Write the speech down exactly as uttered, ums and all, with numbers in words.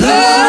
love.